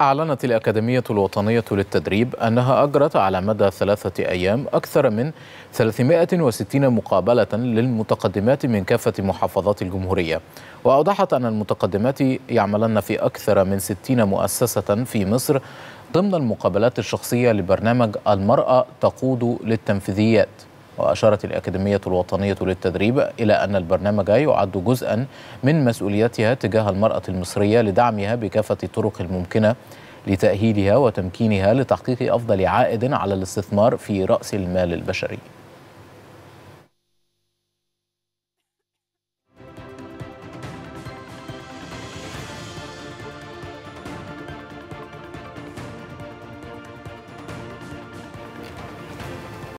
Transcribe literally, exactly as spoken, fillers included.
أعلنت الأكاديمية الوطنية للتدريب أنها أجرت على مدى ثلاثة أيام أكثر من ثلاثمائة وستين مقابلة للمتقدمات من كافة محافظات الجمهورية، وأوضحت أن المتقدمات يعملن في أكثر من ستين مؤسسة في مصر ضمن المقابلات الشخصية لبرنامج المرأة تقود للتنفيذيات. وأشارت الأكاديمية الوطنية للتدريب إلى أن البرنامج يعد جزءا من مسؤوليتها تجاه المرأة المصرية لدعمها بكافة الطرق الممكنة لتأهيلها وتمكينها لتحقيق أفضل عائد على الاستثمار في رأس المال البشري.